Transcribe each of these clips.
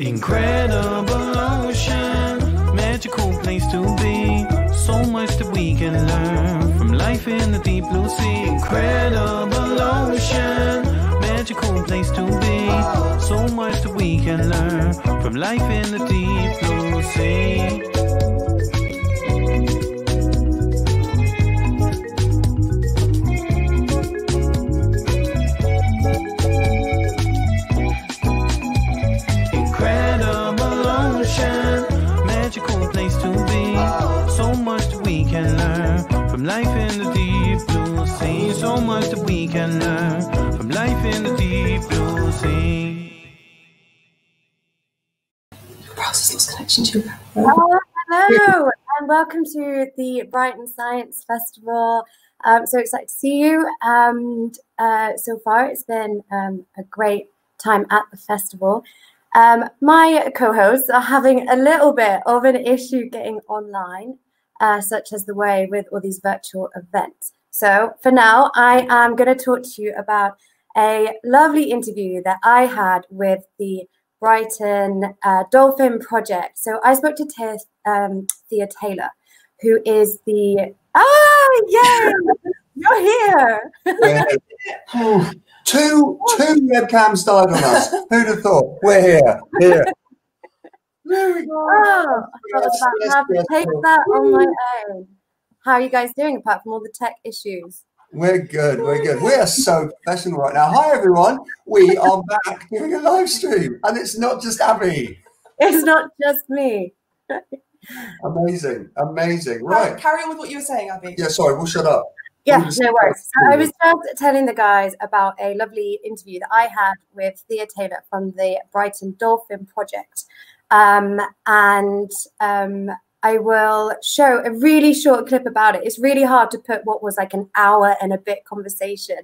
Incredible Ocean, magical place to be. So much that we can learn from life in the deep blue sea. Incredible Ocean, magical place to be. So much that we can learn from life in the deep blue sea. Life in the deep blue sea, so much that we can learn from life in the deep blue sea. Process lost connection to. Oh, hello, and welcome to the Brighton Science Festival. I'm so excited to see you. So far, it's been a great time at the festival. My co-hosts are having a little bit of an issue getting online. Such as the way with all these virtual events. So for now, I am going to talk to you about a lovely interview that I had with the Brighton Dolphin Project. So I spoke to Thea Taylor, who is the... You're here! Two webcams died on us. Who'd have thought? We're here. There we go. Oh, I thought about having to take that on my own. How are you guys doing apart from all the tech issues? We're good. We're good. We are so professional right now. Hi, everyone. We are back doing a live stream, and it's not just Abby. It's not just me. Amazing. Amazing. Right. Carry on with what you were saying, Abby. Yeah, sorry. We'll shut up. Yeah, no worries. I was just telling the guys about a lovely interview that I had with Thea Taylor from the Brighton Dolphin Project. I will show a really short clip about it. It's really hard to put what was like an hour and a bit conversation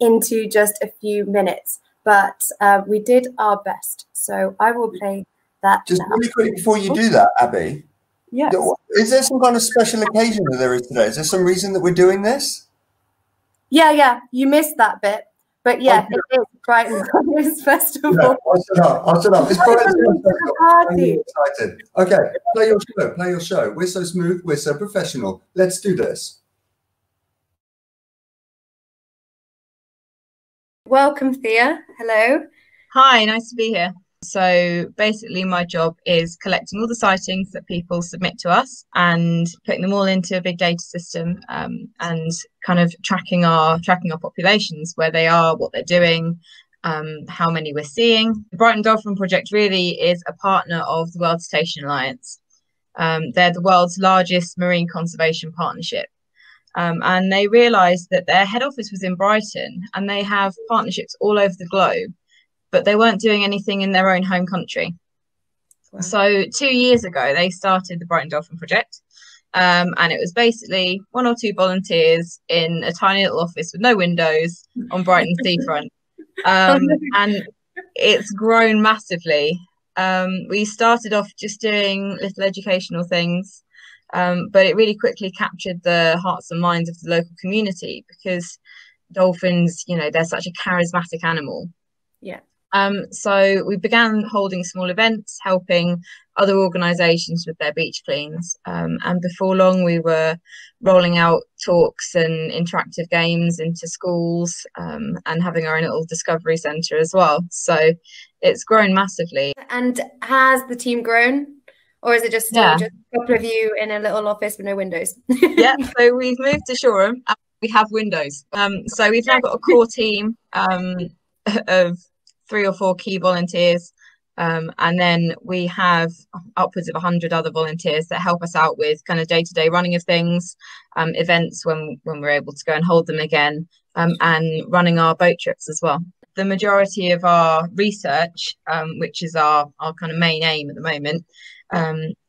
into just a few minutes, but we did our best. So I will play that just now. Really quick before you do that, Abby. Yes. Is there some kind of special occasion that there is today? Is there some reason that we're doing this? Yeah. You missed that bit. But yeah, oh, it is Brighton Science Festival. Yeah, I'll shut up. It's Brighton Science Festival. I'm really excited. Okay, play your show. We're so smooth, we're so professional. Let's do this. Welcome, Thea. Hello. Hi, nice to be here. So basically my job is collecting all the sightings that people submit to us and putting them all into a big data system and kind of tracking our populations, where they are, what they're doing, how many we're seeing. The Brighton Dolphin Project really is a partner of the World Station Alliance. They're the world's largest marine conservation partnership. And they realised that their head office was in Brighton and they have partnerships all over the globe, but they weren't doing anything in their own home country. Wow. So 2 years ago, they started the Brighton Dolphin Project. And it was basically one or two volunteers in a tiny little office with no windows on Brighton seafront. And it's grown massively. We started off just doing little educational things, but it really quickly captured the hearts and minds of the local community, because dolphins, you know, they're such a charismatic animal. Yeah. So we began holding small events, helping other organisations with their beach cleans. And before long, we were rolling out talks and interactive games into schools and having our own little discovery centre as well. So it's grown massively. And has the team grown? Or is it just, just a couple of you in a little office with no windows? Yeah, so we've moved to Shoreham and we have windows. So we've now got a core team of 3 or 4 key volunteers, and then we have upwards of 100 other volunteers that help us out with kind of day-to-day running of things, events when we're able to go and hold them again, and running our boat trips as well. The majority of our research, which is our kind of main aim at the moment,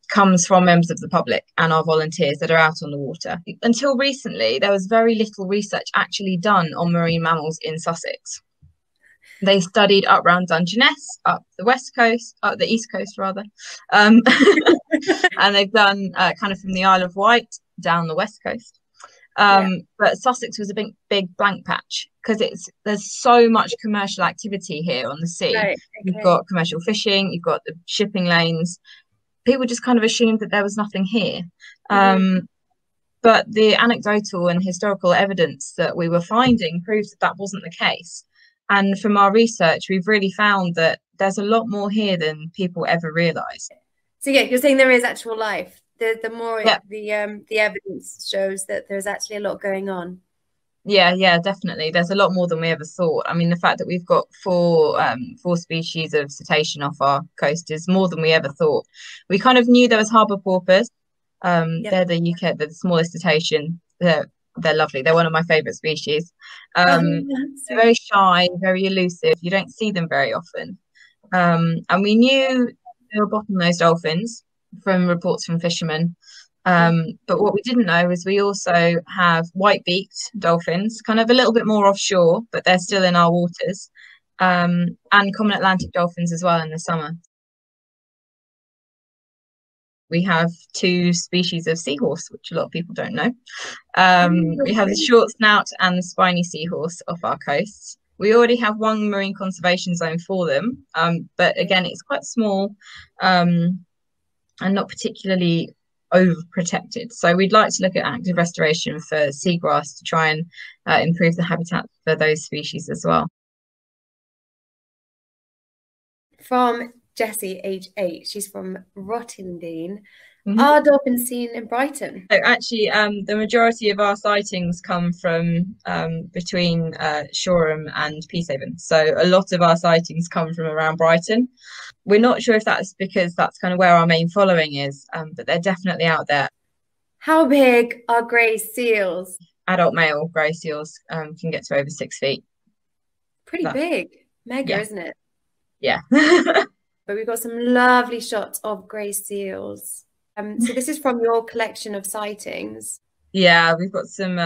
comes from members of the public and our volunteers that are out on the water. Until recently, there was very little research actually done on marine mammals in Sussex. They studied up round Dungeness, up the east coast, and they've done kind of from the Isle of Wight down the west coast. But Sussex was a big blank patch because there's so much commercial activity here on the sea. Right, okay. You've got commercial fishing, you've got the shipping lanes. People just kind of assumed that there was nothing here. But the anecdotal and historical evidence that we were finding proves that that wasn't the case. And from our research, we've really found that there's a lot more here than people ever realise. So yeah, you're saying there is actual life. The more the evidence shows that there's actually a lot going on. Yeah, definitely. There's a lot more than we ever thought. I mean, the fact that we've got four species of cetacean off our coast is more than we ever thought. We kind of knew there was harbour porpoise. They're the UK, the smallest cetacean. They're lovely. They're one of my favourite species. They're very shy, very elusive. You don't see them very often. And we knew there were bottlenose dolphins from reports from fishermen. But what we didn't know is we also have white-beaked dolphins, kind of a little bit more offshore, but they're still in our waters, and common Atlantic dolphins as well in the summer. We have two species of seahorse, which a lot of people don't know. We have the short snout and the spiny seahorse off our coasts. We already have one marine conservation zone for them, but again, it's quite small and not particularly overprotected. So we'd like to look at active restoration for seagrass to try and improve the habitat for those species as well. From Jessie, age 8, she's from Rottingdean. Are dolphins seen in Brighton? So actually, the majority of our sightings come from between Shoreham and Peacehaven. So a lot of our sightings come from around Brighton. We're not sure if that's because that's kind of where our main following is, but they're definitely out there. How big are grey seals? Adult male grey seals can get to over 6 feet. Pretty big. Mega, isn't it? Yeah. But we've got some lovely shots of grey seals. So this is from your collection of sightings. Yeah, we've got some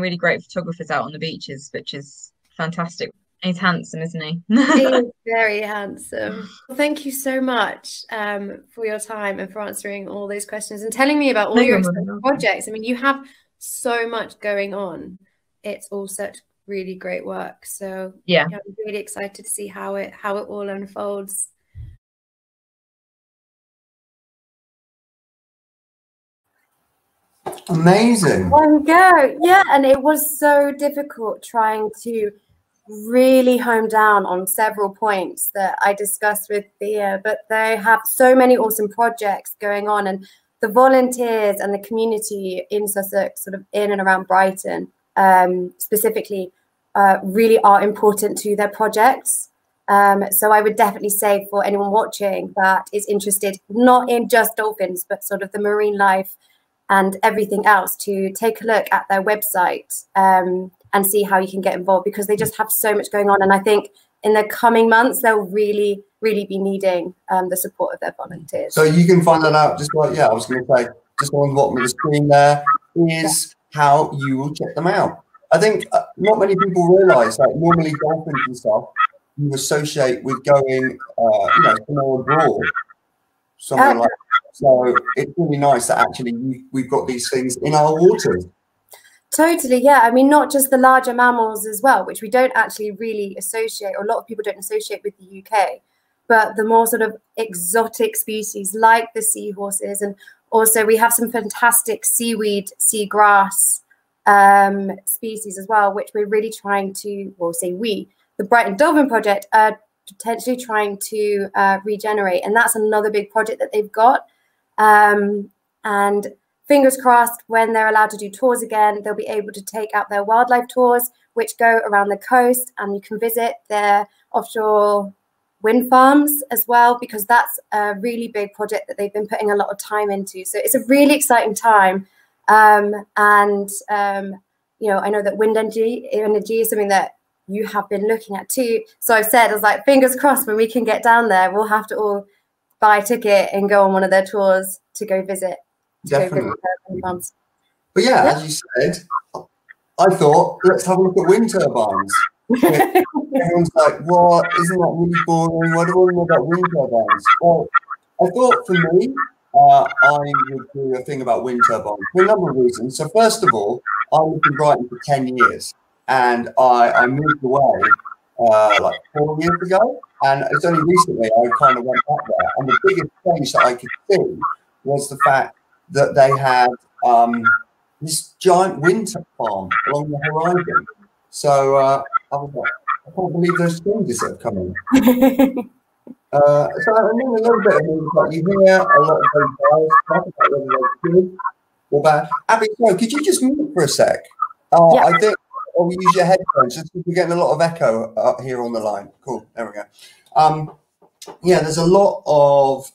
really great photographers out on the beaches, which is fantastic. He's handsome, isn't he? He's very handsome. Well, thank you so much for your time and for answering all those questions and telling me about all your projects. I mean, you have so much going on. It's all such really great work. So yeah, I'm really excited to see how it all unfolds. Amazing. There we go. Yeah, and it was so difficult trying to really home down on several points that I discussed with Thea, but they have so many awesome projects going on, and the volunteers and the community in Sussex, sort of in and around Brighton, specifically, really are important to their projects. So I would definitely say for anyone watching that is interested, not in just dolphins, but sort of the marine life and everything else, to take a look at their website and see how you can get involved, because they just have so much going on. And I think in the coming months, they'll really, really be needing the support of their volunteers. So you can find that out, just like, yeah, I was going to say, just on the bottom of the screen there is how you will check them out. I think not many people realise, like, normally dolphins and stuff, you associate with going, you know, somewhere abroad, somewhere like that. So it's really nice that actually we've got these things in our waters. Totally, yeah. I mean, not just the larger mammals as well, which we don't actually really associate, or a lot of people don't associate with the UK, but the more sort of exotic species like the seahorses. And also we have some fantastic seaweed, seagrass species as well, which we're really trying to, well, say we, the Brighton Dolphin Project, are potentially trying to regenerate. And that's another big project that they've got. And fingers crossed, when they're allowed to do tours again, they'll be able to take out their wildlife tours, which go around the coast, and you can visit their offshore wind farms as well, because that's a really big project that they've been putting a lot of time into. So it's a really exciting time. You know, I know that wind energy is something that you have been looking at too. So I've said, I was like, fingers crossed, when we can get down there, we'll have to all buy a ticket and go on one of their tours to go visit. Definitely. But yeah, as you said, I thought, let's have a look at wind turbines. Everyone's like, what? Isn't that really boring? Why do I want to know about wind turbines? Well, I thought for me, I would do a thing about wind turbines for a number of reasons. So first of all, I lived in Brighton for 10 years and I moved away like 4 years ago, and it's only recently I kind of went back there. And the biggest change that I could see was the fact that they had this giant winter farm along the horizon. So I was like, I can't believe those changes that have come in. So I mean, a little bit of news, like you hear a lot of those guys talk about whether they're good or bad. Abby, no, could you just mute for a sec? Yeah. I think, or use your headphones. We're getting a lot of echo here on the line. Cool, there we go. Yeah, there's a lot of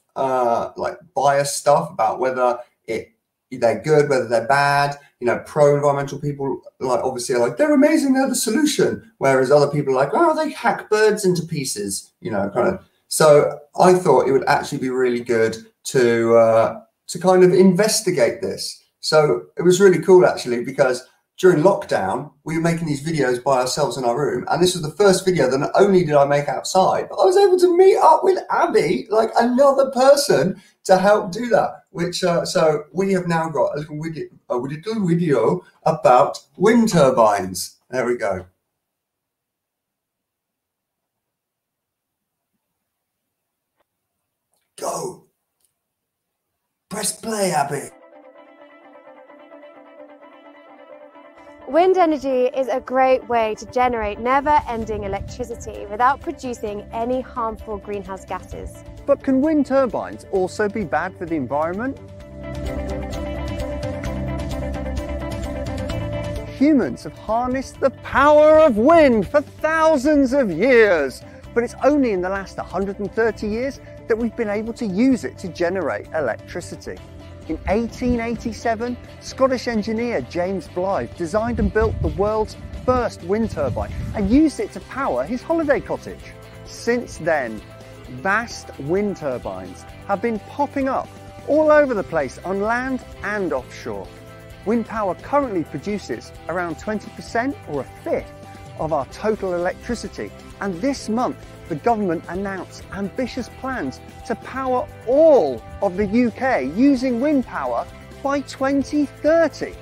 like bias stuff about whether they're good, whether they're bad. You know, pro-environmental people like obviously are like, they're amazing, they're the solution. Whereas other people are like, oh, they hack birds into pieces, you know, kind of. So I thought it would actually be really good to kind of investigate this. So it was really cool actually, because during lockdown, we were making these videos by ourselves in our room. And this was the first video that not only did I make outside, but I was able to meet up with Abby, like another person, to help do that. Which, so we have now got a little video about wind turbines. There we go. Go. Press play, Abby. Wind energy is a great way to generate never-ending electricity without producing any harmful greenhouse gases. But can wind turbines also be bad for the environment? Humans have harnessed the power of wind for thousands of years, but it's only in the last 130 years that we've been able to use it to generate electricity. In 1887, Scottish engineer James Blyth designed and built the world's first wind turbine and used it to power his holiday cottage. Since then, vast wind turbines have been popping up all over the place on land and offshore. Wind power currently produces around 20% or a fifth of our total electricity, and this month the government announced ambitious plans to power all of the UK using wind power by 2030.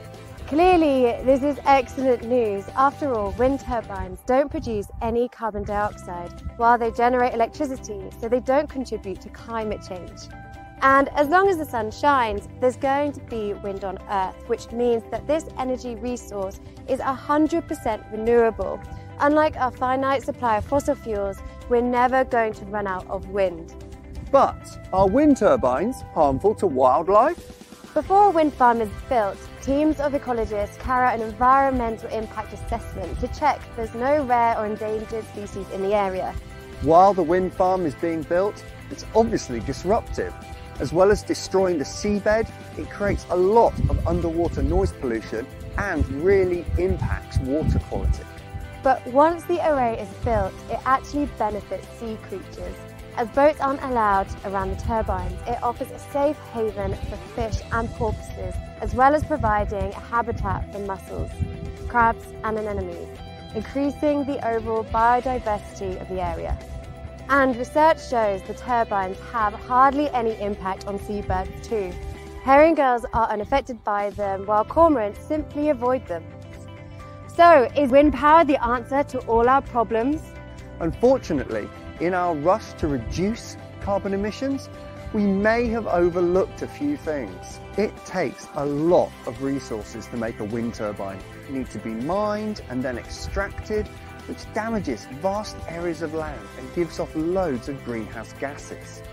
Clearly, this is excellent news. After all, wind turbines don't produce any carbon dioxide while they generate electricity, so they don't contribute to climate change. And as long as the sun shines, there's going to be wind on Earth, which means that this energy resource is 100% renewable. Unlike our finite supply of fossil fuels, we're never going to run out of wind. But are wind turbines harmful to wildlife? Before a wind farm is built, teams of ecologists carry out an environmental impact assessment to check there's no rare or endangered species in the area. While the wind farm is being built, it's obviously disruptive. As well as destroying the seabed, it creates a lot of underwater noise pollution and really impacts water quality. But once the array is built, it actually benefits sea creatures. As boats aren't allowed around the turbines, it offers a safe haven for fish and porpoises, as well as providing a habitat for mussels, crabs and anemones, increasing the overall biodiversity of the area. And research shows the turbines have hardly any impact on seabirds too. Herring gulls are unaffected by them, while cormorants simply avoid them. So, is wind power the answer to all our problems? Unfortunately, in our rush to reduce carbon emissions, we may have overlooked a few things. It takes a lot of resources to make a wind turbine. It needs to be mined and then extracted, which damages vast areas of land and gives off loads of greenhouse gases.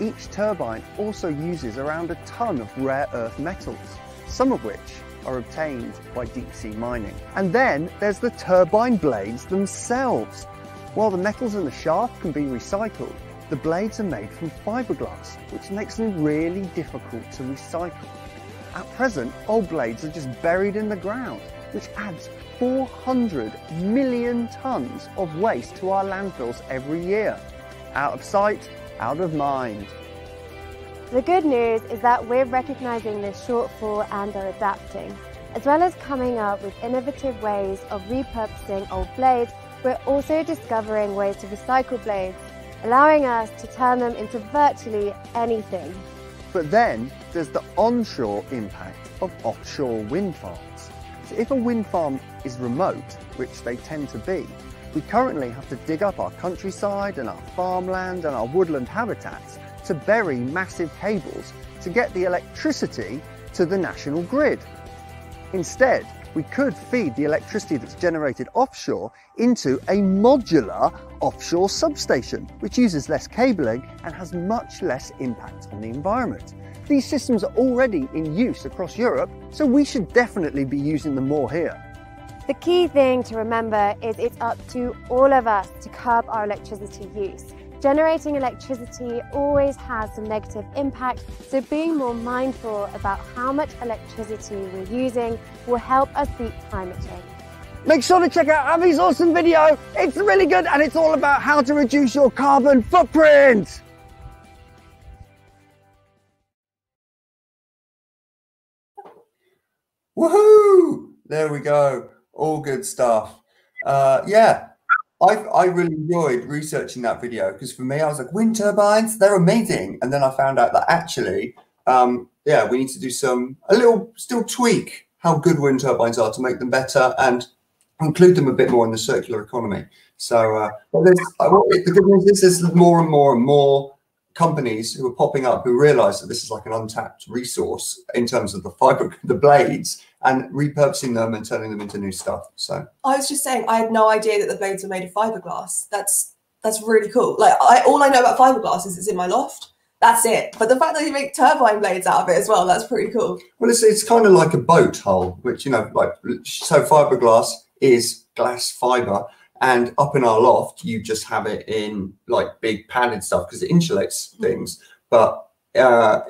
Each turbine also uses around a ton of rare earth metals, some of which are obtained by deep sea mining. And then there's the turbine blades themselves. While the metals in the shaft can be recycled, the blades are made from fiberglass, which makes them really difficult to recycle. At present, old blades are just buried in the ground, which adds 400 million tons of waste to our landfills every year. Out of sight, out of mind. The good news is that we're recognising this shortfall and are adapting. As well as coming up with innovative ways of repurposing old blades, we're also discovering ways to recycle blades, allowing us to turn them into virtually anything. But then there's the onshore impact of offshore wind farms. So if a wind farm is remote, which they tend to be, we currently have to dig up our countryside and our farmland and our woodland habitats to bury massive cables to get the electricity to the national grid. Instead, we could feed the electricity that's generated offshore into a modular offshore substation, which uses less cabling and has much less impact on the environment. These systems are already in use across Europe, so we should definitely be using them more here. The key thing to remember is it's up to all of us to curb our electricity use. Generating electricity always has some negative impact, so being more mindful about how much electricity we're using will help us beat climate change. Make sure to check out Avi's awesome video. It's really good and it's all about how to reduce your carbon footprint. Woohoo! There we go. All good stuff. Yeah. I really enjoyed researching that video because for me, I was like, wind turbines, they're amazing. And then I found out that actually, yeah, we need to do a little tweak how good wind turbines are to make them better and include them a bit more in the circular economy. So the good news is there's more and more and more companies who are popping up who realize that this is like an untapped resource in terms of the fiber, the blades, and repurposing them and turning them into new stuff. So I was just saying, I had no idea that the blades are made of fiberglass. That's really cool. Like all I know about fiberglass is it's in my loft. That's it. But the fact that you make turbine blades out of it as well, that's pretty cool. Well, it's kind of like a boat hull, which, you know, like, so fiberglass is glass fiber. And up in our loft, you just have it in like big padded stuff because it insulates things. But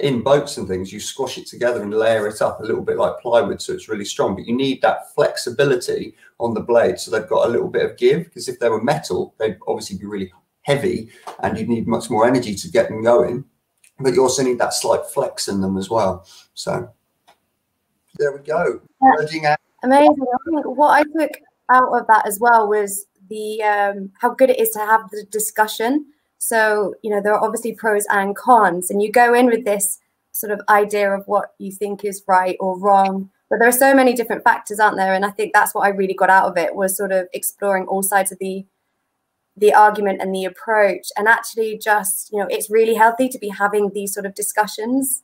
in boats and things, you squash it together and layer it up a little bit like plywood, so it's really strong. But you need that flexibility on the blade, so they've got a little bit of give, because if they were metal, they'd obviously be really heavy and you'd need much more energy to get them going. But you also need that slight flex in them as well. So there we go. Yeah. Amazing. I think what I took out of that as well was the how good it is to have the discussion. So, you know, there are obviously pros and cons, and you go in with this sort of idea of what you think is right or wrong, but there are so many different factors, aren't there? And I think that's what I really got out of it, was sort of exploring all sides of the argument and the approach, and actually just, you know, it's really healthy to be having these sort of discussions.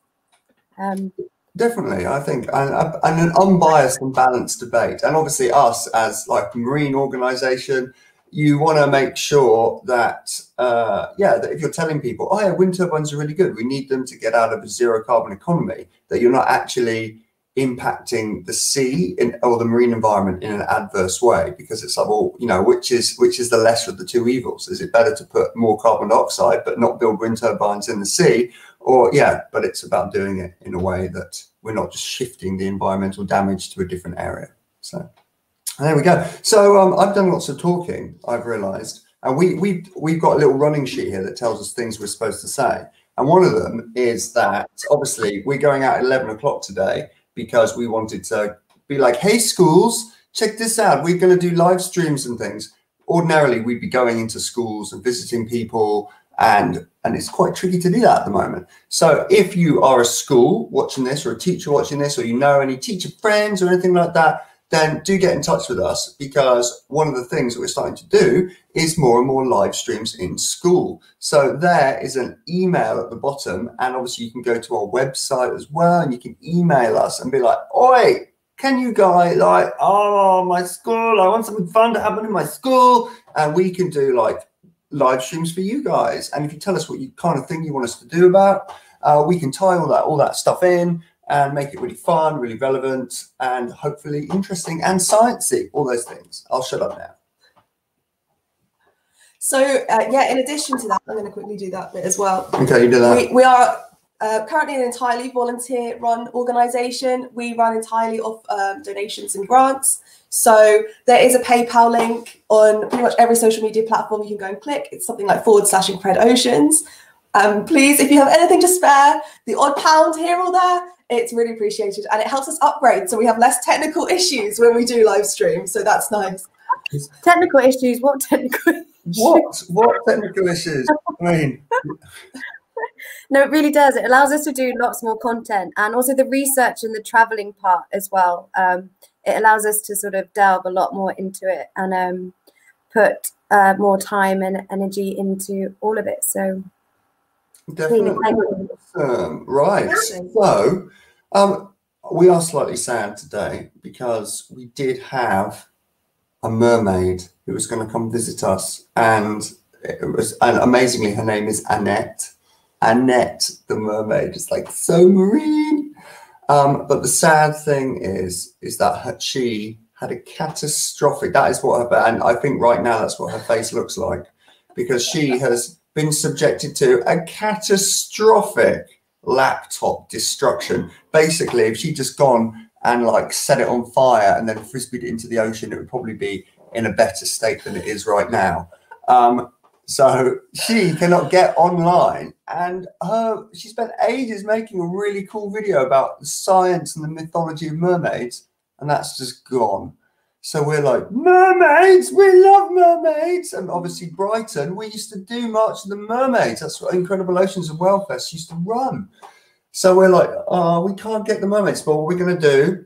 Definitely, I think, and an unbiased and balanced debate. And obviously us as like marine organisation, you want to make sure that, yeah, that if you're telling people, oh yeah, wind turbines are really good, we need them to get out of a zero carbon economy, that you're not actually impacting the sea or the marine environment in an adverse way, because it's like, well, you know, which is the lesser of the two evils? Is it better to put more carbon dioxide but not build wind turbines in the sea? Or yeah, but it's about doing it in a way that we're not just shifting the environmental damage to a different area. So there we go. So I've done lots of talking, I've realized, and we've got a little running sheet here that tells us things we're supposed to say. And one of them is that obviously we're going out at 11 o'clock today because we wanted to be like, hey schools, check this out, we're going to do live streams and things. Ordinarily we'd be going into schools and visiting people, and it's quite tricky to do that at the moment. So if you are a school watching this, or a teacher watching this, or you know any teacher friends or anything like that, then do get in touch with us, because one of the things that we're starting to do is more and more live streams in school. So there is an email at the bottom, and obviously you can go to our website as well, and you can email us and be like, oi, can you guys, like, oh, my school, I want something fun to happen in my school, and we can do like live streams for you guys. And if you tell us what you kind of thing you want us to do about, we can tie all that stuff in and make it really fun, really relevant, and hopefully interesting and sciencey, all those things. I'll shut up now. So yeah, in addition to that, I'm going to quickly do that bit as well. Okay, you do that. We are currently an entirely volunteer run organisation. We run entirely off donations and grants. So there is a PayPal link on pretty much every social media platform you can go and click. It's something like /Incred Oceans. Please, if you have anything to spare, the odd pound here or there, it's really appreciated, and it helps us upgrade, so we have less technical issues when we do live stream. So that's nice. Technical issues? What technical issues? What technical issues? I mean. No, it really does. It allows us to do lots more content, and also the research and the travelling part as well. it allows us to sort of delve a lot more into it and put more time and energy into all of it. So definitely. Right. So we are slightly sad today because we did have a mermaid who was going to come visit us, and it was, and amazingly her name is Annette. Annette the mermaid is like so marine. But the sad thing is that she had a catastrophic, that is what her, and I think right now that's what her face looks like, because she has been subjected to a catastrophic laptop destruction. Basically, if she'd just gone and like set it on fire and then frisbeed it into the ocean, it would probably be in a better state than it is right now. So she cannot get online, and she spent ages making a really cool video about the science and the mythology of mermaids, and that's just gone. So we're like, mermaids, we love mermaids. And obviously Brighton, we used to do March of the Mermaids. That's what Incredible Oceans and Whalefest used to run. So we're like, oh, we can't get the mermaids. But what we're going to do,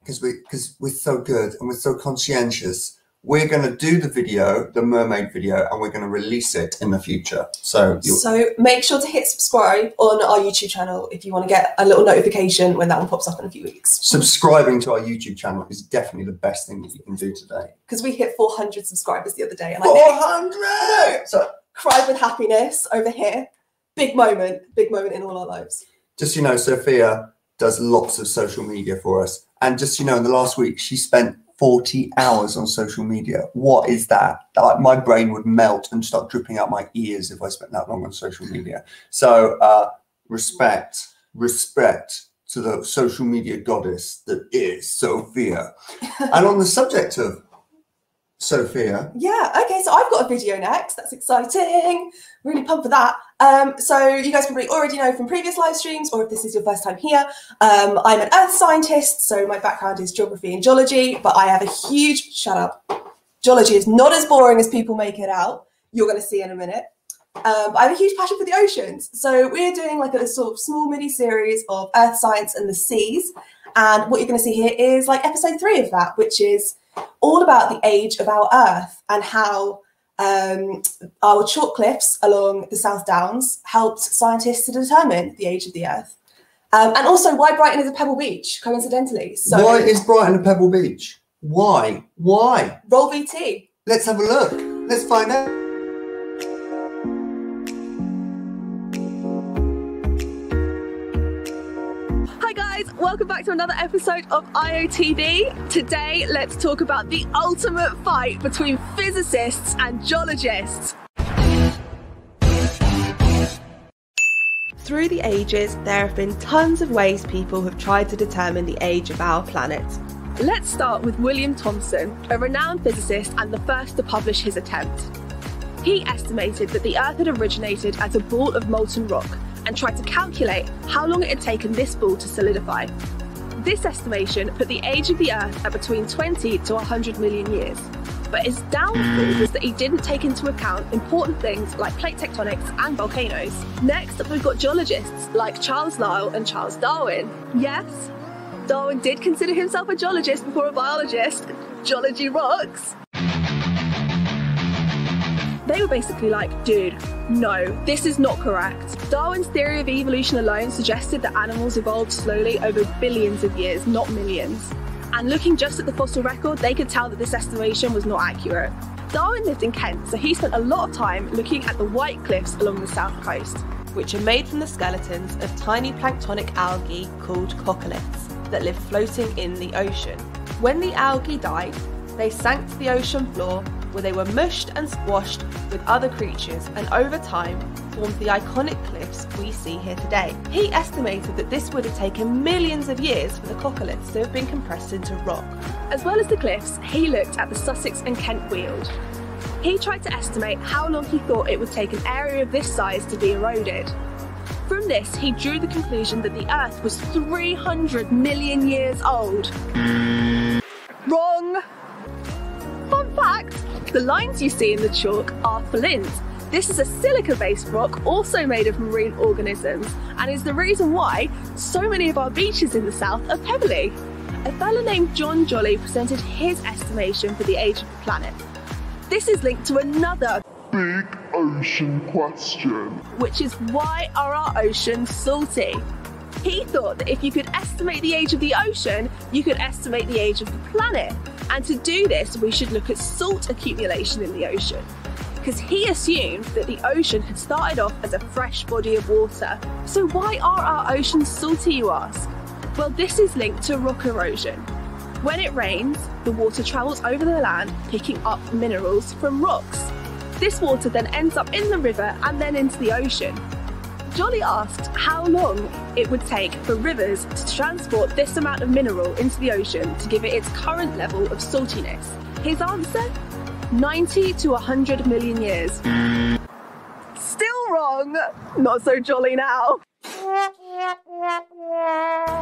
because we're so good and we're so conscientious, we're going to do the video, the mermaid video, and we're going to release it in the future. So make sure to hit subscribe on our YouTube channel if you want to get a little notification when that one pops up in a few weeks. Subscribing to our YouTube channel is definitely the best thing that you can do today. Because we hit 400 subscribers the other day. And 400! So cried with happiness over here. Big moment in all our lives. Just so you know, Sophia does lots of social media for us. And just so you know, in the last week, she spent 40 hours on social media. What is that? Like, my brain would melt and start dripping out my ears if I spent that long on social media. So respect to the social media goddess that is Sophia. And on the subject of Sophia. Yeah, okay, so I've got a video next. That's exciting. Really pumped for that. So you guys probably already know from previous live streams, or if this is your first time here, I'm an earth scientist, so my background is geography and geology, but I have a huge, shut up, geology is not as boring as people make it out. You're going to see in a minute. I have a huge passion for the oceans. So we're doing like a sort of small mini series of earth science and the seas. And what you're going to see here is like episode 3 of that, which is all about the age of our Earth and how our chalk cliffs along the South Downs helped scientists to determine the age of the Earth. And also why Brighton is a pebble beach, coincidentally. So why is Brighton a pebble beach? Why? Why? Roll VT. Let's have a look. Let's find out. Welcome back to another episode of IOTV. Today, let's talk about the ultimate fight between physicists and geologists. Through the ages, there have been tons of ways people have tried to determine the age of our planet. Let's start with William Thomson, a renowned physicist and the first to publish his attempt. He estimated that the Earth had originated as a ball of molten rock, and tried to calculate how long it had taken this ball to solidify. This estimation put the age of the Earth at between 20 to 100 million years. But his downfall was that he didn't take into account important things like plate tectonics and volcanoes. Next up, we've got geologists like Charles Lyell and Charles Darwin. Yes, Darwin did consider himself a geologist before a biologist. Geology rocks. They were basically like, dude, no, this is not correct. Darwin's theory of evolution alone suggested that animals evolved slowly over billions of years, not millions. And looking just at the fossil record, they could tell that this estimation was not accurate. Darwin lived in Kent, so he spent a lot of time looking at the White Cliffs along the south coast, which are made from the skeletons of tiny planktonic algae called coccoliths that live floating in the ocean. When the algae died, they sank to the ocean floor, where they were mushed and squashed with other creatures, and over time formed the iconic cliffs we see here today. He estimated that this would have taken millions of years for the coccoliths to have been compressed into rock. As well as the cliffs, he looked at the Sussex and Kent Weald. He tried to estimate how long he thought it would take an area of this size to be eroded. From this, he drew the conclusion that the Earth was 300 million years old. Wrong! Fun fact! The lines you see in the chalk are flint. This is a silica-based rock also made of marine organisms, and is the reason why so many of our beaches in the south are pebbly. a fellow named John Joly presented his estimation for the age of the planet. This is linked to another big ocean question, which is why are our oceans salty? He thought that if you could estimate the age of the ocean, you could estimate the age of the planet. And to do this, we should look at salt accumulation in the ocean, because he assumed that the ocean had started off as a fresh body of water. So why are our oceans salty, you ask? Well, this is linked to rock erosion. When it rains, the water travels over the land, picking up minerals from rocks. This water then ends up in the river and then into the ocean. Joly asked how long it would take for rivers to transport this amount of mineral into the ocean to give it its current level of saltiness. His answer? 90 to 100 million years. Still wrong. Not so Joly now.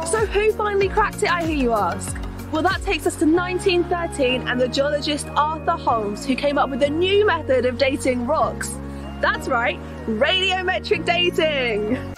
So who finally cracked it, I hear you ask? Well, that takes us to 1913 and the geologist Arthur Holmes, who came up with a new method of dating rocks. That's right, radiometric dating!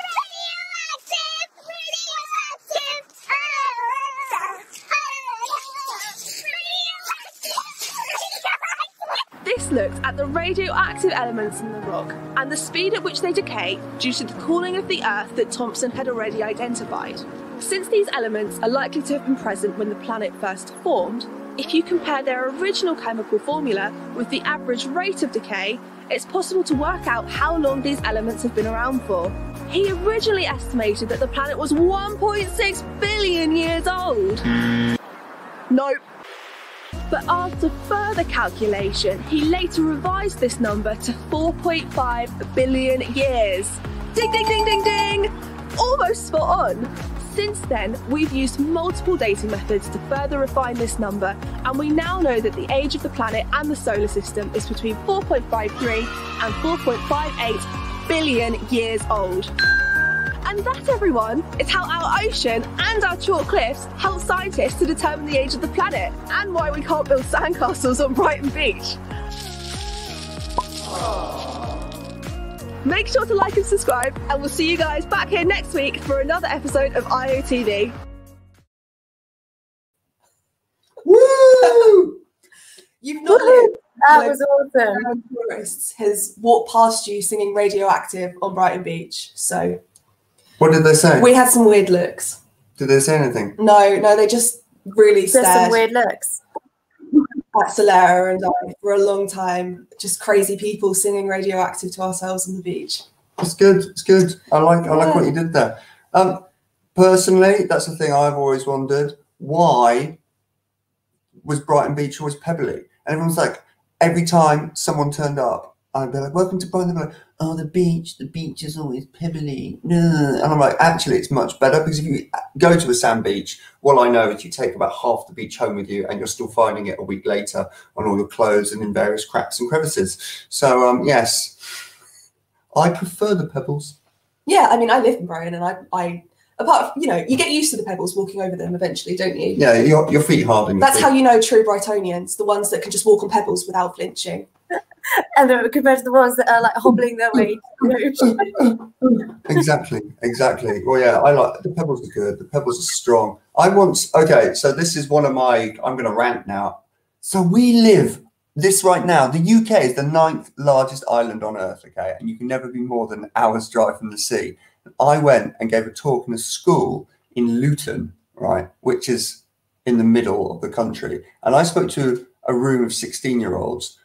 This looks at the radioactive elements in the rock and the speed at which they decay due to the cooling of the Earth that Thomson had already identified. Since these elements are likely to have been present when the planet first formed, if you compare their original chemical formula with the average rate of decay, it's possible to work out how long these elements have been around for. He originally estimated that the planet was 1.6 billion years old. Nope. But after further calculation, he later revised this number to 4.5 billion years. Ding, ding, ding, ding, ding! Almost spot on. Since then, we've used multiple dating methods to further refine this number, and we now know that the age of the planet and the solar system is between 4.53 and 4.58 billion years old. And that, everyone, is how our ocean and our chalk cliffs help scientists to determine the age of the planet, and why we can't build sandcastles on Brighton Beach. Make sure to like and subscribe, and we'll see you guys back here next week for another episode of IOTV. Woo! You've not lived. That was awesome. Tourists has walked past you singing Radioactive on Brighton Beach. So, what did they say? We had some weird looks. Did they say anything? No, they just really stared. There's some weird looks. Solera and I for a long time, just crazy people singing Radioactive to ourselves on the beach. It's good. I like what you did there. Personally, that's the thing I've always wondered. Why was Brighton Beach always pebbly? And everyone's like, every time someone turned up, I'd be like, welcome to Brighton. Like, oh, the beach is always pebbly. And I'm like, actually, it's much better, because if you go to a sand beach, what I know is you take about half the beach home with you and you're still finding it a week later on all your clothes and in various cracks and crevices. So, yes, I prefer the pebbles. Yeah, I mean, I live in Brighton and I apart from, you get used to the pebbles walking over them eventually, don't you? Yeah, your feet harden. That's how you know true Brightonians, the ones that can just walk on pebbles without flinching. And then compared to the ones that are like hobbling their way. Exactly. Well, yeah, I like the pebbles are good. The pebbles are strong. So this is one of my. I'm going to rant now. So we live this right now. The UK is the 9th largest island on Earth. Okay, and you can never be more than an hour's drive from the sea. I went and gave a talk in a school in Luton, right, which is in the middle of the country, and I spoke to a room of 16-year-olds.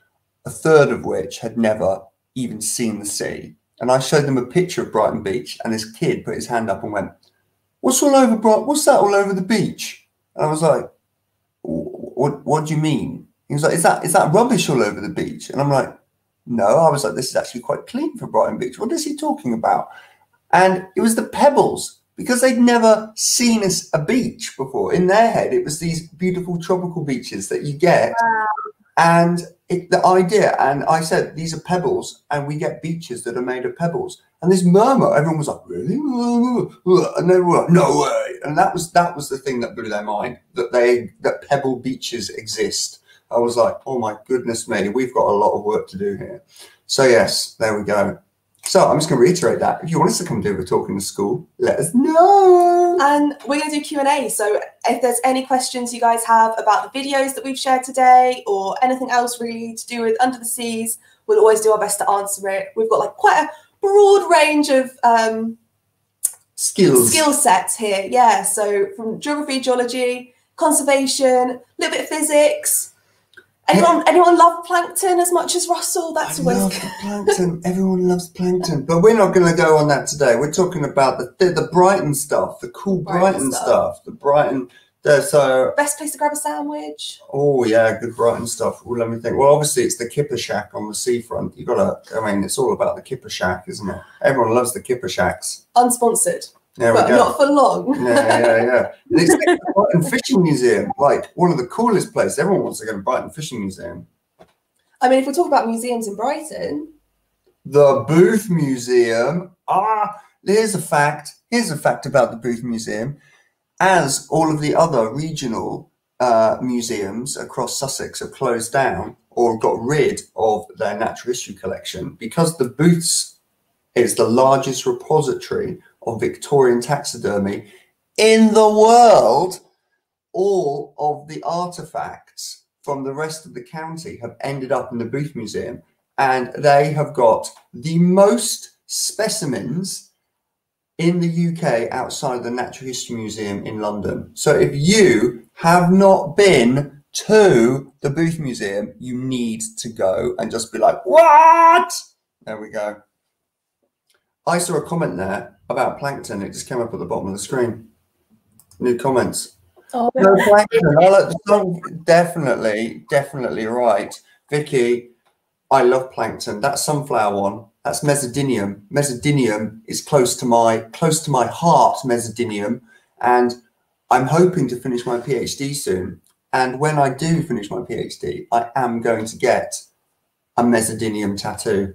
A third of which had never even seen the sea. And I showed them a picture of Brighton Beach, and this kid put his hand up and went, what's that all over the beach? And I was like, what do you mean? He was like, is that rubbish all over the beach? And I'm like, no. I was like, this is actually quite clean for Brighton Beach. What is he talking about? And it was the pebbles, because they'd never seen a beach before. In their head, it was these beautiful tropical beaches that you get. Wow. And the idea, and I said, these are pebbles, and we get beaches that are made of pebbles. And this murmur, everyone was like, really? And they were like, no way. And that was the thing that blew their mind, that pebble beaches exist. I was like, oh my goodness me, we've got a lot of work to do here. So yes, there we go. So I'm just going to reiterate that. If you want us to come do a talk in the school, let us know. And we're going to do Q&A. So if there's any questions you guys have about the videos that we've shared today or anything else really to do with Under the Seas, we'll always do our best to answer it. We've got like quite a broad range of skill sets here. Yeah, so from geography, geology, conservation, a little bit of physics. Anyone love plankton as much as Russell? That's always good. Plankton. Everyone loves plankton, but we're not going to go on that today. We're talking about the Brighton stuff, the cool Brighton stuff, the Brighton. So best place to grab a sandwich. Oh yeah, good Brighton stuff. Well, let me think. Well, obviously it's the Kipper Shack on the seafront. You got to. I mean, it's all about the Kipper Shack, isn't it? Everyone loves the Kipper Shacks. Unsponsored. There but we go. Not for long. Yeah. And it's like the Brighton Fishing Museum, like one of the coolest places. Everyone wants to go to Brighton Fishing Museum. I mean, if we talk about museums in Brighton, the Booth Museum. Here's a fact about the Booth Museum. As all of the other regional museums across Sussex have closed down or got rid of their natural history collection, because the Booths is the largest repository of Victorian taxidermy in the world, all of the artifacts from the rest of the county have ended up in the Booth Museum, and they have got the most specimens in the UK outside the Natural History Museum in London. So if you have not been to the Booth Museum, you need to go and just be like, what? There we go. I saw a comment there about plankton. It just came up at the bottom of the screen. New comments. Oh, no plankton. I like the song. Definitely right. Vicky, I love plankton. That sunflower one. That's mesodinium. Mesodinium is close to my heart, mesodinium. And I'm hoping to finish my PhD soon. And when I do finish my PhD, I am going to get a mesodinium tattoo.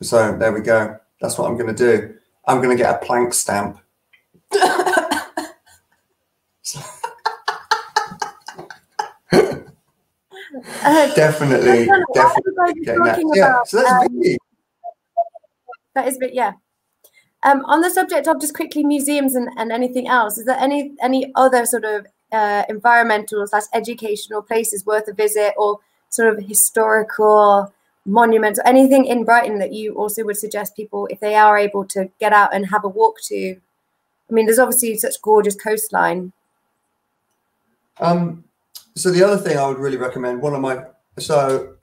So there we go. That's what I'm going to do. I'm going to get a plank stamp. Definitely getting that. Yeah, so that's Vicky. That is a bit, yeah. On the subject of just quickly museums and anything else, is there any other sort of environmental/educational places worth a visit, or sort of historical monuments, or anything in Brighton that you also would suggest people, if they are able, to get out and have a walk to? I mean, there's obviously such gorgeous coastline. So the other thing I would really recommend, there's a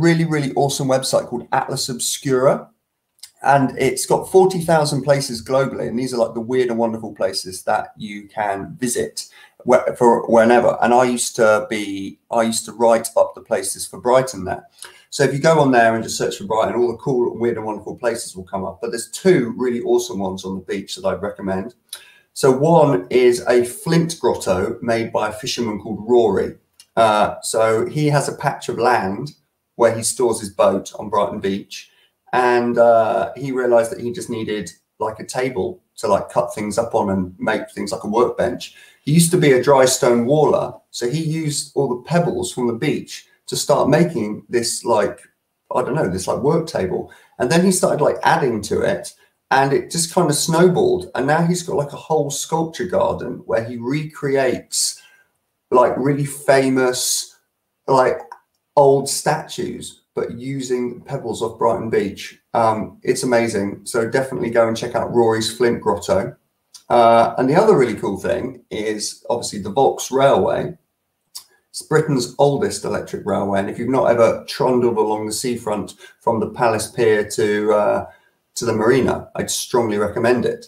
really, really awesome website called Atlas Obscura. And it's got 40,000 places globally. And these are like the weird and wonderful places that you can visit for whenever. And I used to write up the places for Brighton there. So if you go on there and just search for Brighton, all the cool, weird and wonderful places will come up. But there's two really awesome ones on the beach that I'd recommend. So one is a flint grotto made by a fisherman called Rory. So he has a patch of land where he stores his boat on Brighton Beach. And he realized that he just needed like a table to like cut things up on and make things like a workbench. He used to be a dry stone waller. So he used all the pebbles from the beach to start making this like work table. And then he started like adding to it, and it just kind of snowballed. And now he's got like a whole sculpture garden where he recreates like really famous, like old statues, but using pebbles off Brighton Beach. It's amazing. So definitely go and check out Rory's Flint Grotto. And the other really cool thing is obviously the Volks Railway. It's Britain's oldest electric railway. And if you've not ever trundled along the seafront from the Palace Pier to the marina, I'd strongly recommend it.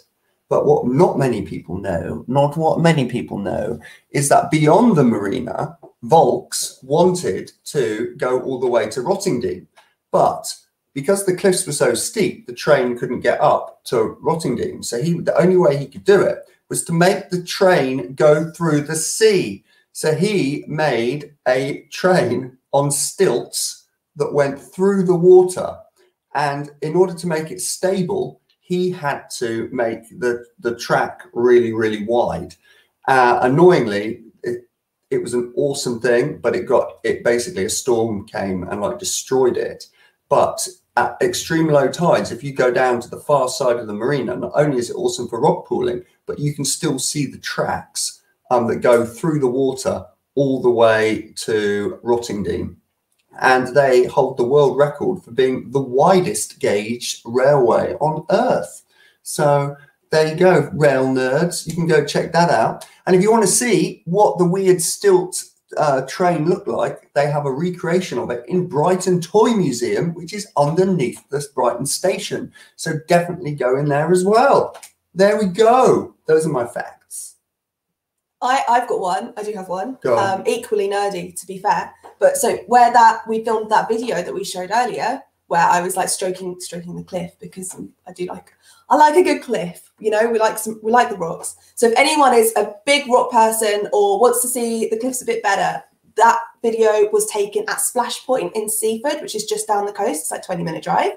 But what not many people know, is that beyond the marina, Volks wanted to go all the way to Rottingdean, but because the cliffs were so steep, the train couldn't get up to Rottingdean. So the only way he could do it was to make the train go through the sea. So he made a train on stilts that went through the water. And in order to make it stable, he had to make the track really, really wide. Annoyingly, it was an awesome thing, but it basically a storm came and like destroyed it. But at extreme low tides, if you go down to the far side of the marina, not only is it awesome for rock pooling, but you can still see the tracks that go through the water all the way to Rottingdean. And they hold the world record for being the widest gauge railway on Earth. So there you go, rail nerds. You can go check that out. And if you want to see what the weird stilt train looked like, they have a recreation of it in Brighton Toy Museum, which is underneath this Brighton station. So definitely go in there as well. There we go. Those are my facts. I've got one. I do have one. Go on. Equally nerdy, to be fair. But so where that we filmed that video that we showed earlier, where I was like stroking the cliff, because I like a good cliff, you know, we like the rocks. So if anyone is a big rock person or wants to see the cliffs a bit better, that video was taken at Splash Point in Seaford, which is just down the coast. It's like 20-minute drive.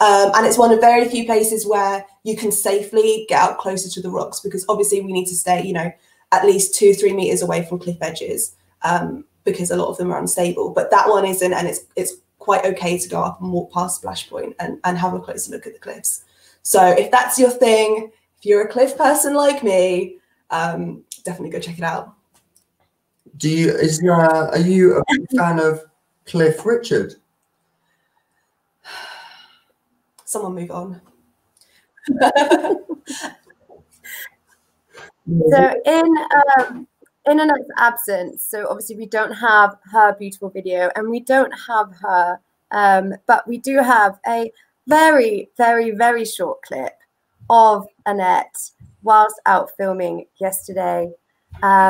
And it's one of very few places where you can safely get out closer to the rocks, because obviously we need to stay, you know, at least 2-3 meters away from cliff edges, because a lot of them are unstable. But that one isn't, and it's quite okay to go up and walk past Splash Point and have a closer look at the cliffs. So if that's your thing, if you're a cliff person like me, definitely go check it out. Are you a big fan of Cliff Richard? Someone move on. So in Annette's absence, so obviously we don't have her beautiful video and we don't have her, but we do have a very, very, very short clip of Annette whilst out filming yesterday,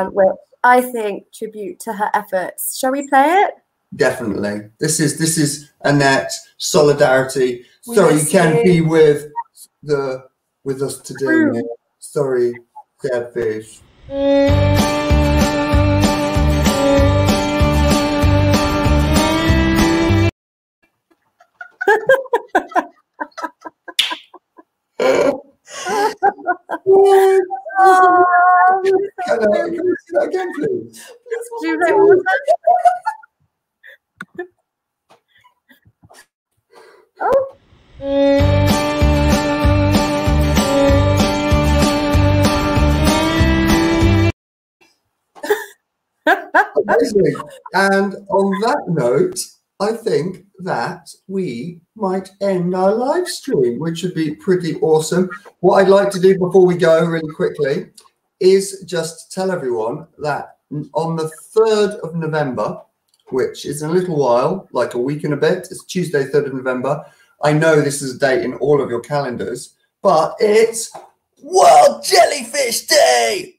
which I think tribute to her efforts. Shall we play it? Definitely. This is Annette, solidarity. Sorry you can't be with us today, mate. Sorry, dead fish. Can you see that again, please? Do you know what that is? Oh. Amazing. And on that note, I think that we might end our live stream, which would be pretty awesome. What I'd like to do before we go really quickly is just tell everyone that on the 3rd of November, which is in a little while, like a week and a bit, it's Tuesday, 3rd of November. I know this is a date in all of your calendars, but it's World Jellyfish Day.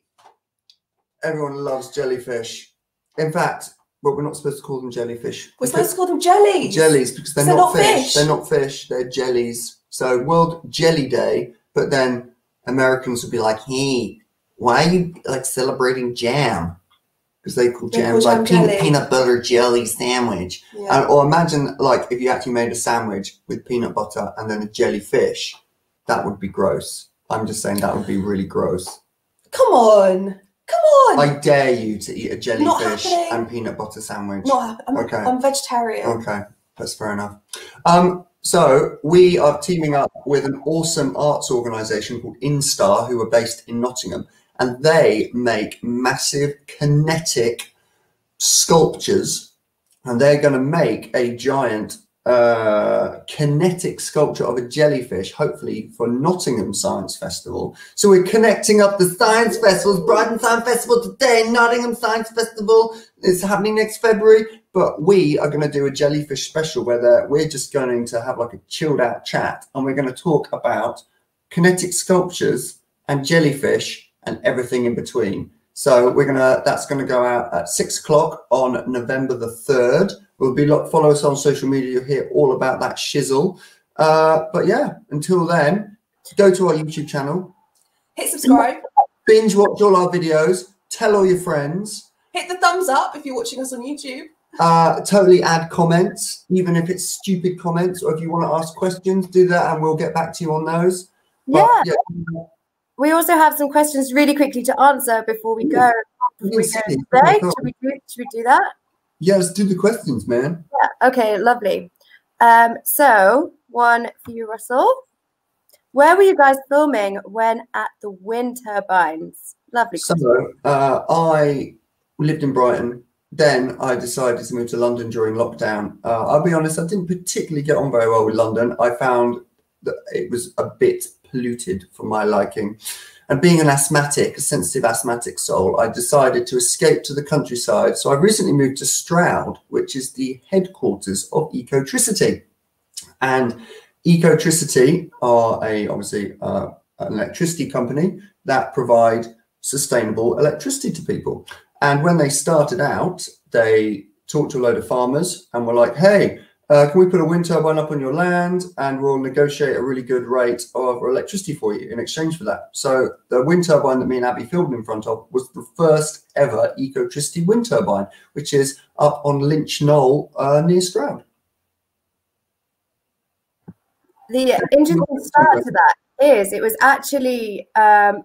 Everyone loves jellyfish. In fact, but we're not supposed to call them jellyfish. We're supposed to call them jellies. Jellies, because they're not fish. They're not fish. They're jellies. So World Jelly Day. But then Americans would be like, hey, why are you like celebrating jam? Because they call jam like peanut butter jelly sandwich. Yeah. Or imagine like if you actually made a sandwich with peanut butter and then a jellyfish. That would be gross. I'm just saying that would be really gross. Come on. Come on! I dare you to eat a jellyfish and peanut butter sandwich. Not happening. Okay. I'm vegetarian. Okay, that's fair enough. So we are teaming up with an awesome arts organisation called Instar, who are based in Nottingham, and they make massive kinetic sculptures, and they're going to make a giant kinetic sculpture of a jellyfish, hopefully for Nottingham Science Festival. So we're connecting up the science festivals. Brighton Science Festival today, Nottingham Science Festival is happening next February, but we are going to do a jellyfish special where we're just going to have like a chilled out chat, and we're going to talk about kinetic sculptures and jellyfish and everything in between. So that's going to go out at 6 o'clock on November the 3rd. Follow us on social media. You'll hear all about that shizzle. But yeah, until then, go to our YouTube channel. Hit subscribe. Binge watch all our videos. Tell all your friends. Hit the thumbs up if you're watching us on YouTube. Totally add comments, even if it's stupid comments, or if you want to ask questions, do that and we'll get back to you on those. But, yeah. We also have some questions really quickly to answer before we go. Should we do that? Yeah, let's do the questions, man. Yeah, okay, lovely. So one for you, Russell. Where were you guys filming when at the wind turbines? Lovely. So I lived in Brighton. Then I decided to move to London during lockdown. I'll be honest, I didn't particularly get on very well with London. I found that it was a bit polluted for my liking. And being an asthmatic, a sensitive asthmatic soul, I decided to escape to the countryside. So I recently moved to Stroud, which is the headquarters of Ecotricity. And Ecotricity are obviously an electricity company that provide sustainable electricity to people. And when they started out, they talked to a load of farmers and were like, hey, can we put a wind turbine up on your land and we'll negotiate a really good rate of electricity for you in exchange for that. So the wind turbine that me and Abby filmed in front of was the first ever Ecotricity wind turbine, which is up on Lynch Knoll near Stroud. The interesting start to that is it was actually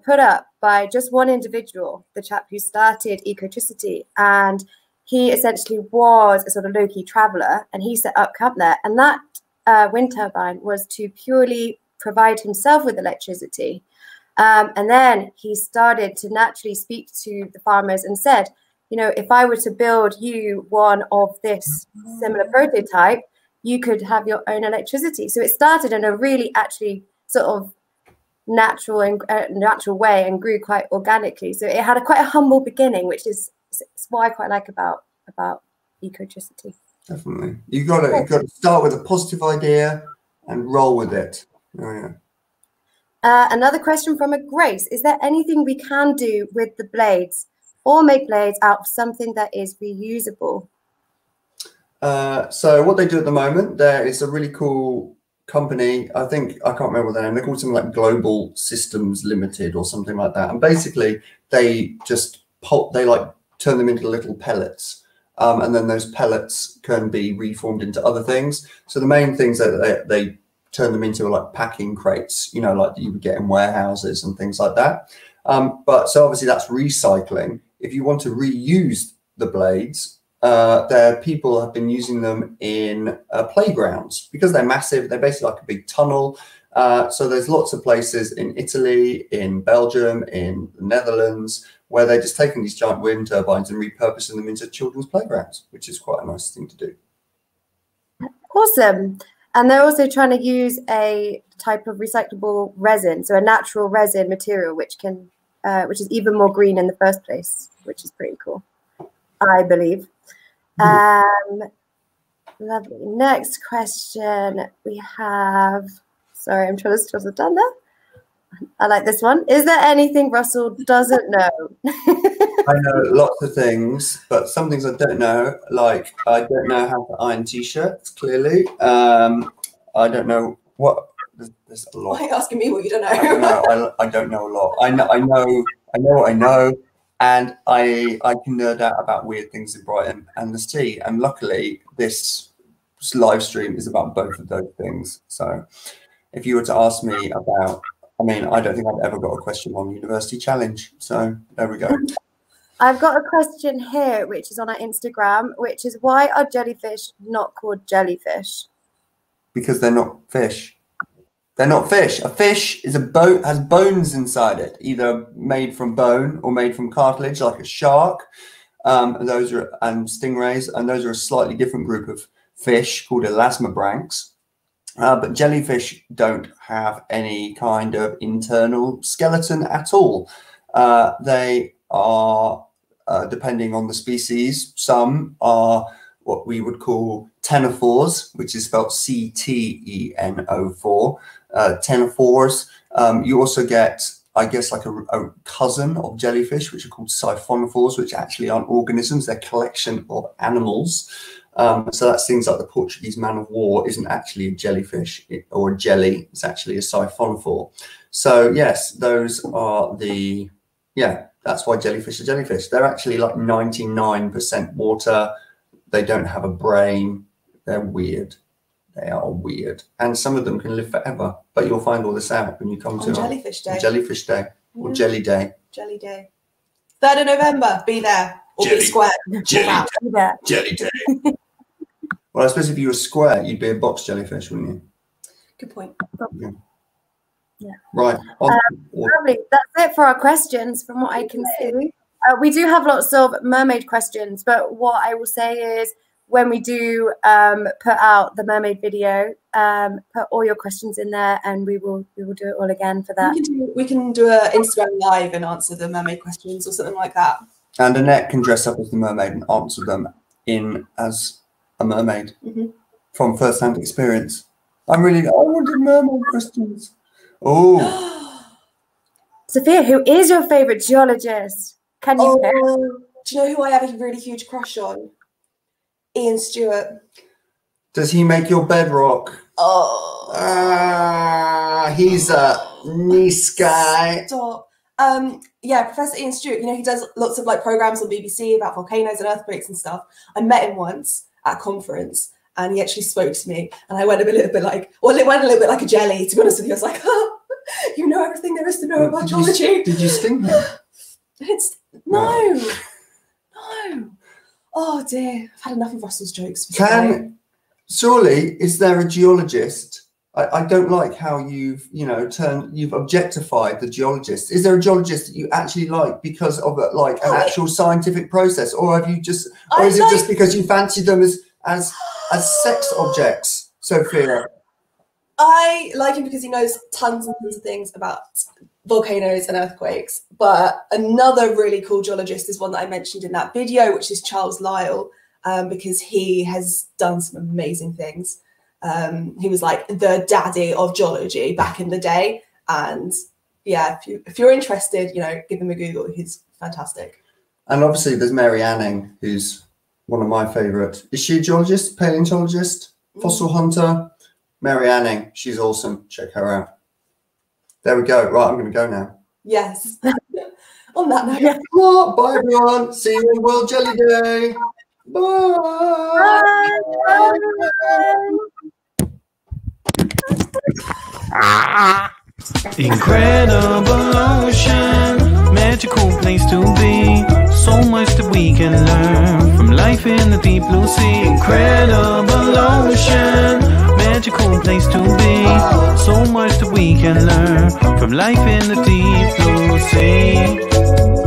put up by just one individual, the chap who started Ecotricity, and he essentially was a sort of low-key traveller, and he set up camp there. And that wind turbine was to purely provide himself with electricity. And then he started to naturally speak to the farmers and said, you know, if I were to build you one of this similar prototype, you could have your own electricity. So it started in a really actually sort of natural and natural way and grew quite organically. So it had a quite a humble beginning, which is what I quite like about Ecotricity. Definitely, you've got to start with a positive idea and roll with it. Oh, yeah. Another question from Grace: is there anything we can do with the blades, or make blades out of something that is reusable? So what they do at the moment, there is a really cool company, I think, I can't remember their name, they're called something like Global Systems Limited or something like that. And basically they just pulp, they like turn them into little pellets. And then those pellets can be reformed into other things. So the main things that they turn them into are like packing crates, you know, like you would get in warehouses and things like that. But so obviously that's recycling. If you want to reuse the blades, their people have been using them in playgrounds because they're massive. They're basically like a big tunnel. So there's lots of places in Italy, in Belgium, in the Netherlands, where they're just taking these giant wind turbines and repurposing them into children's playgrounds, which is quite a nice thing to do. Awesome. And they're also trying to use a type of recyclable resin, so a natural resin material, which can, which is even more green in the first place, which is pretty cool, I believe. Lovely. Next question we have, sorry, I'm trying to stop the thunder. I like this one. Is there anything Russell doesn't know? I know lots of things, but some things I don't know, like I don't know how to iron t-shirts, clearly. I don't know what, there's a lot. Why are you asking me what you don't know? I don't know a lot. I know what I know. And I can nerd out about weird things in Brighton and the sea. And luckily, this live stream is about both of those things. So if you were to ask me about, I mean, I don't think I've ever got a question on University Challenge. So there we go. I've got a question here, which is on our Instagram, which is, why are jellyfish not called jellyfish? Because they're not fish. They're not fish. A fish is a boat, has bones inside it, either made from bone or made from cartilage, like a shark. And those are stingrays, and those are a slightly different group of fish called elasmobranchs. But jellyfish don't have any kind of internal skeleton at all. They are, depending on the species, some are what we would call tenophores, which is spelled C-T-E-N-O-4, tenophores. You also get, I guess, like a cousin of jellyfish, which are called siphonophores, which actually aren't organisms, they're a collection of animals. So that's things like the Portuguese man of war isn't actually a jellyfish or a jelly, it's actually a siphonophore. So yes, those are the, yeah, that's why jellyfish are jellyfish. They're actually like 99% water. They don't have a brain. They're weird. They are weird. And some of them can live forever. But you'll find all this out when you come to Jellyfish Day. Jellyfish Day or Jelly Day. Jelly Day. 3rd of November, be there. Or jelly, be square. Jelly Day. Jelly Day. Well, I suppose if you were square, you'd be a box jellyfish, wouldn't you? problem. Yeah. Right. Lovely. That's it for our questions from what I can see. We do have lots of mermaid questions, but what I will say is when we do put out the mermaid video, put all your questions in there and we will do it all again for that. We can do a Instagram live and answer the mermaid questions or something like that. And Annette can dress up as the mermaid and answer them in as a mermaid from first-hand experience. I'm really, I wanted mermaid questions. Oh. Sophia, who is your favourite geologist? Can you pick? Do you know who I have a really huge crush on? Ian Stewart. Does he make your bedrock? Oh. He's a nice guy. Stop. Yeah, Professor Ian Stewart, you know, he does lots of like programmes on BBC about volcanoes and earthquakes and stuff. I met him once at a conference and he actually spoke to me and I went a little bit like, well, it went a little bit like a jelly, to be honest with you. I was like, oh, you know everything there is to know about geology. Did you sting him? No. Oh dear, I've had enough of Russell's jokes. Surely, is there a geologist? I don't like how you've objectified the geologist. Is there a geologist that you actually like because of like an actual scientific process, or have you just, or is it just because you fancy them as sex objects, Sophia? I like him because he knows tons and tons of things about volcanoes and earthquakes. But another really cool geologist is one that I mentioned in that video, which is Charles Lyell, because he has done some amazing things. He was like the daddy of geology back in the day, and yeah, if you're interested, you know, give him a Google. He's fantastic. And obviously there's Mary Anning, who's one of my favorite. Is she a geologist, paleontologist, fossil hunter? Mary Anning, she's awesome. Check her out. There we go. Right, I'm gonna go now. Yes. On that note, yeah. Bye everyone, see you in World Jelly Day. Bye. Incredible ocean, magical place to be. So much that we can learn from life in the deep blue sea. Incredible ocean, magical place to be. So much that we can learn from life in the deep blue sea.